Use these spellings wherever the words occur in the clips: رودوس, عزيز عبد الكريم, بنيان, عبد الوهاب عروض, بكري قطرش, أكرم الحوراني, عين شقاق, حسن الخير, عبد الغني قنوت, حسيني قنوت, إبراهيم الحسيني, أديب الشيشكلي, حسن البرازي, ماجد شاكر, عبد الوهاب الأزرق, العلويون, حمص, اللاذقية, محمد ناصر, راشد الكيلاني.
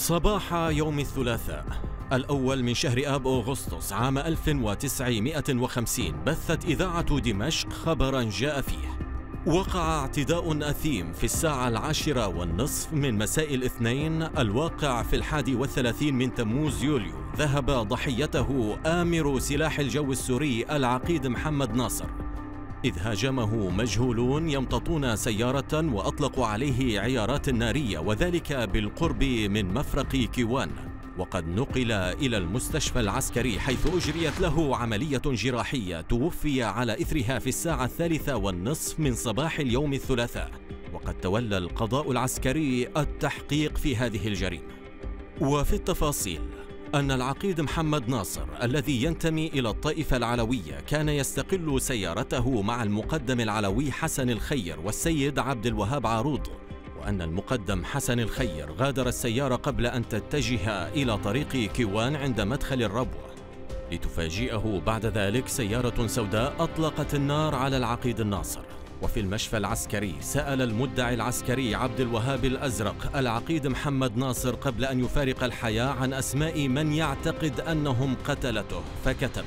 صباح يوم الثلاثاء الأول من شهر آب أغسطس عام 1950 بثت إذاعة دمشق خبراً جاء فيه: وقع اعتداء أثيم في الساعة 10:30 من مساء الاثنين الواقع في 31 من تموز يوليو، ذهب ضحيته آمر سلاح الجو السوري العقيد محمد ناصر، إذ هاجمه مجهولون يمتطون سيارة وأطلقوا عليه عيارات نارية، وذلك بالقرب من مفرق كيوان، وقد نقل إلى المستشفى العسكري حيث أجريت له عملية جراحية توفي على إثرها في الساعة 3:30 من صباح اليوم الثلاثاء، وقد تولى القضاء العسكري التحقيق في هذه الجريمة. وفي التفاصيل أن العقيد محمد ناصر الذي ينتمي إلى الطائفة العلوية كان يستقل سيارته مع المقدم العلوي حسن الخير والسيد عبد الوهاب عروض، وأن المقدم حسن الخير غادر السيارة قبل أن تتجه إلى طريق كيوان عند مدخل الربوة، لتفاجئه بعد ذلك سيارة سوداء أطلقت النار على العقيد الناصر. وفي المشفى العسكري سأل المدعي العسكري عبد الوهاب الأزرق العقيد محمد ناصر قبل أن يفارق الحياة عن أسماء من يعتقد أنهم قتلته، فكتب: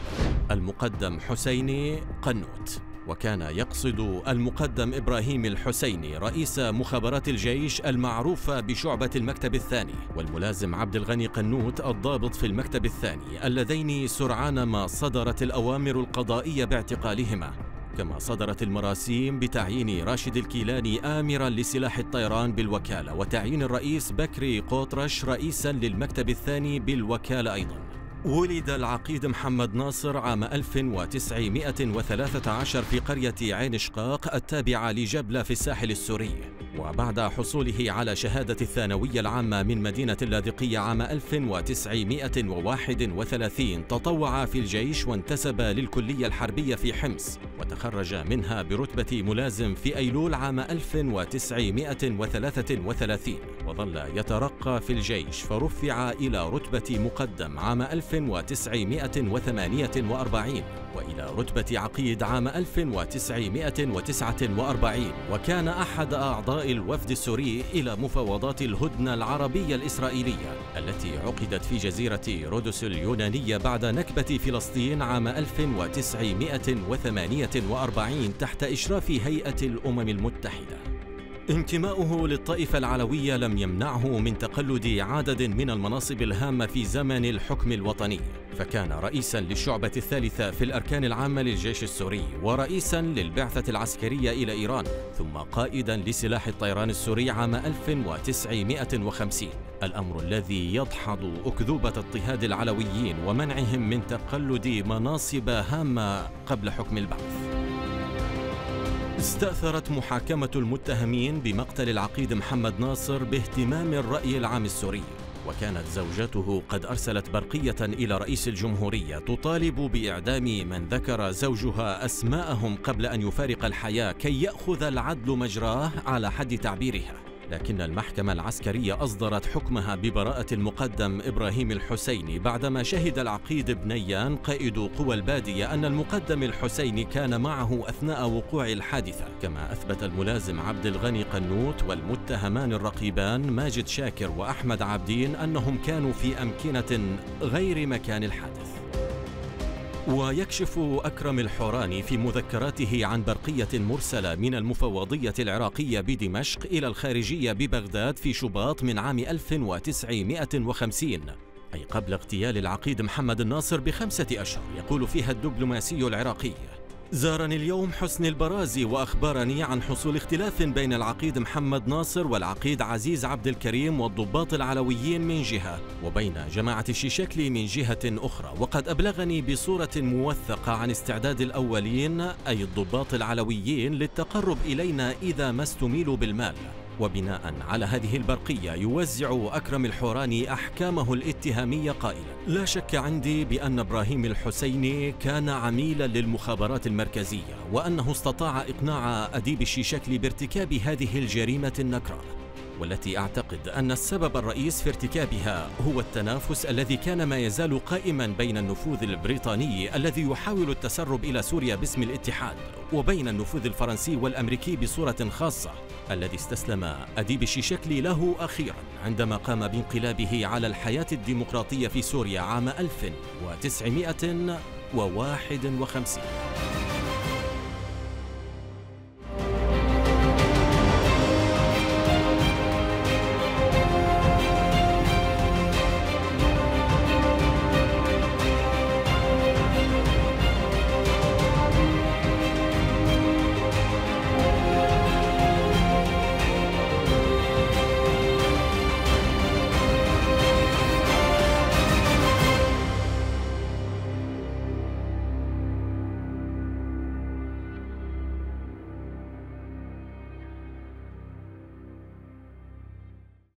المقدم حسيني قنوت، وكان يقصد المقدم إبراهيم الحسيني رئيس مخابرات الجيش المعروفة بشعبة المكتب الثاني، والملازم عبد الغني قنوت الضابط في المكتب الثاني، اللذين سرعان ما صدرت الأوامر القضائية باعتقالهما، كما صدرت المراسيم بتعيين راشد الكيلاني آمراً لسلاح الطيران بالوكالة، وتعيين الرئيس بكري قطرش رئيساً للمكتب الثاني بالوكالة أيضاً. ولد العقيد محمد ناصر عام 1913 في قرية عين شقاق التابعة لجبلة في الساحل السوري، وبعد حصوله على شهادة الثانوية العامة من مدينة اللاذقية عام 1931 تطوع في الجيش وانتسب للكلية الحربية في حمص، وتخرج منها برتبة ملازم في أيلول عام 1933، وظل يترقى في الجيش فرفع إلى رتبة مقدم عام 1948 وإلى رتبة عقيد عام 1949، وكان أحد أعضاء الوفد السوري إلى مفاوضات الهدنة العربية الإسرائيلية التي عقدت في جزيرة رودوس اليونانية بعد نكبة فلسطين عام 1948 تحت إشراف هيئة الأمم المتحدة. انتماؤه للطائفة العلوية لم يمنعه من تقلد عدد من المناصب الهامة في زمن الحكم الوطني، فكان رئيساً للشعبة الثالثة في الأركان العامة للجيش السوري، ورئيساً للبعثة العسكرية إلى إيران، ثم قائداً لسلاح الطيران السوري عام 1950، الأمر الذي يدحض أكذوبة اضطهاد العلويين ومنعهم من تقلد مناصب هامة قبل حكم البعث. استأثرت محاكمة المتهمين بمقتل العقيد محمد ناصر باهتمام الرأي العام السوري، وكانت زوجته قد أرسلت برقية إلى رئيس الجمهورية تطالب بإعدام من ذكر زوجها أسماءهم قبل أن يفارق الحياة كي يأخذ العدل مجراه على حد تعبيرها، لكن المحكمة العسكرية أصدرت حكمها ببراءة المقدم إبراهيم الحسيني بعدما شهد العقيد بنيان قائد قوى البادية أن المقدم الحسيني كان معه أثناء وقوع الحادثة، كما أثبت الملازم عبد الغني قنوت والمتهمان الرقيبان ماجد شاكر وأحمد عابدين أنهم كانوا في أمكنة غير مكان الحادث. ويكشف أكرم الحوراني في مذكراته عن برقية مرسلة من المفوضية العراقية بدمشق إلى الخارجية ببغداد في شباط من عام 1950، أي قبل اغتيال العقيد محمد الناصر ب5 أشهر، يقول فيها الدبلوماسي العراقي: زارني اليوم حسن البرازي وأخبرني عن حصول اختلاف بين العقيد محمد ناصر والعقيد عزيز عبد الكريم والضباط العلويين من جهة، وبين جماعة الشيشكلي من جهة أخرى، وقد أبلغني بصورة موثقة عن استعداد الأولين أي الضباط العلويين للتقرب إلينا إذا ما استميلوا بالمال. وبناء على هذه البرقية يوزع أكرم الحوراني أحكامه الاتهامية قائلا: لا شك عندي بأن إبراهيم الحسيني كان عميلا للمخابرات المركزية، وأنه استطاع إقناع أديب الشيشكلي بارتكاب هذه الجريمة النكرة، والتي أعتقد أن السبب الرئيس في ارتكابها هو التنافس الذي كان ما يزال قائما بين النفوذ البريطاني الذي يحاول التسرب إلى سوريا باسم الاتحاد، وبين النفوذ الفرنسي والأمريكي بصورة خاصة الذي استسلم أديب الشيشكلي له أخيرا عندما قام بانقلابه على الحياة الديمقراطية في سوريا عام 1951.